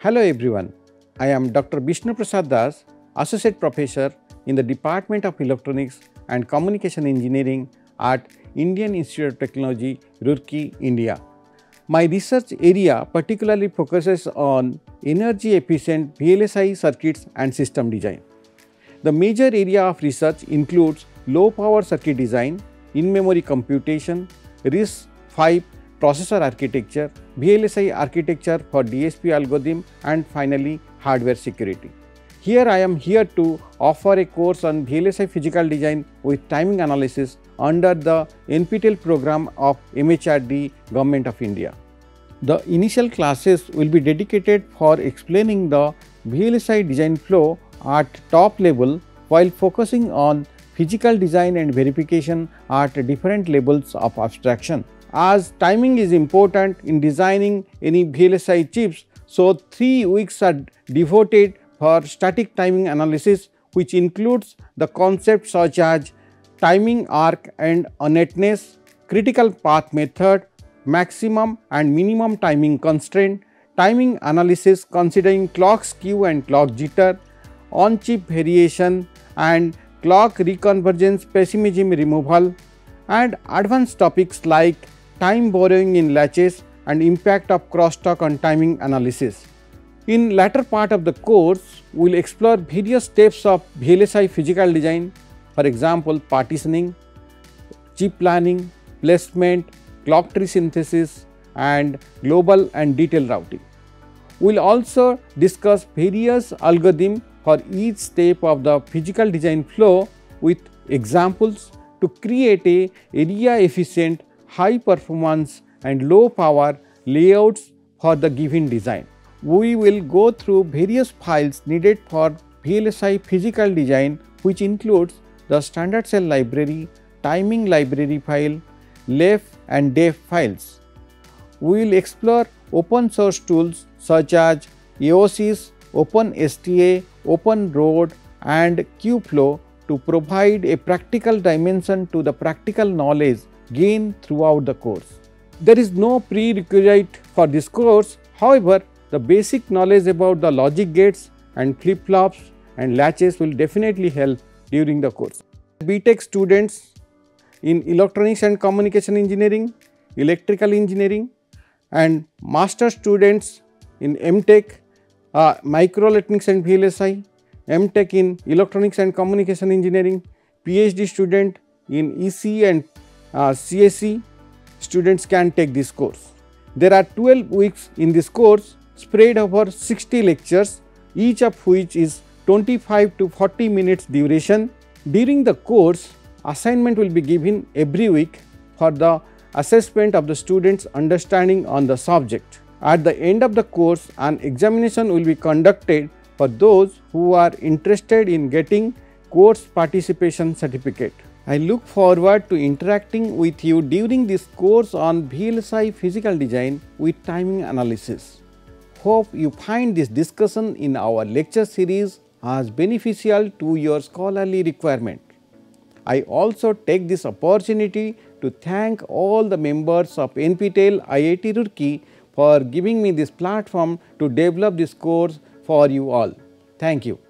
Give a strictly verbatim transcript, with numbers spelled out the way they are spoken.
Hello everyone, I am Doctor Bishnu Prasad Das, Associate Professor in the Department of Electronics and Communication Engineering at Indian Institute of Technology, Roorkee, India. My research area particularly focuses on energy-efficient V L S I circuits and system design. The major area of research includes low-power circuit design, in-memory computation, RISC-V processor architecture, V L S I architecture for D S P algorithm, and finally hardware security. Here I am here to offer a course on V L S I physical design with timing analysis under the N P T E L program of M H R D, Government of India. The initial classes will be dedicated for explaining the V L S I design flow at top level while focusing on physical design and verification at different levels of abstraction. As timing is important in designing any V L S I chips, so three weeks are devoted for static timing analysis, which includes the concepts such as timing arc and inertness, critical path method, maximum and minimum timing constraint, timing analysis considering clock skew and clock jitter, on-chip variation and clock reconvergence pessimism removal, and advanced topics like time borrowing in latches and impact of crosstalk on timing analysis. In latter part of the course, we will explore various steps of V L S I physical design, for example partitioning, chip planning, placement, clock tree synthesis, and global and detail routing. We will also discuss various algorithms for each step of the physical design flow with examples to create a area-efficient, high-performance and low-power layouts for the given design. We will go through various files needed for V L S I physical design, which includes the standard cell library, timing library file, L E F and D E F files. We will explore open source tools such as Yosys, OpenSTA, OpenROAD and Qflow to provide a practical dimension to the practical knowledge gained throughout the course. There is no prerequisite for this course, however, the basic knowledge about the logic gates and flip-flops and latches will definitely help during the course. B Tech students in Electronics and Communication Engineering, Electrical Engineering, and Master students in M Tech, uh, Microelectronics and V L S I, M Tech in Electronics and Communication Engineering, PhD student in E C and uh, C S E, students can take this course. There are twelve weeks in this course spread over sixty lectures, each of which is twenty-five to forty minutes duration. During the course, assignment will be given every week for the assessment of the students' understanding on the subject. At the end of the course, an examination will be conducted for those who are interested in getting course participation certificate. I look forward to interacting with you during this course on V L S I physical design with timing analysis. Hope you find this discussion in our lecture series as beneficial to your scholarly requirement. I also take this opportunity to thank all the members of N P T E L I I T Roorkee for giving me this platform to develop this course for you all. Thank you.